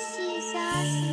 This is awesome.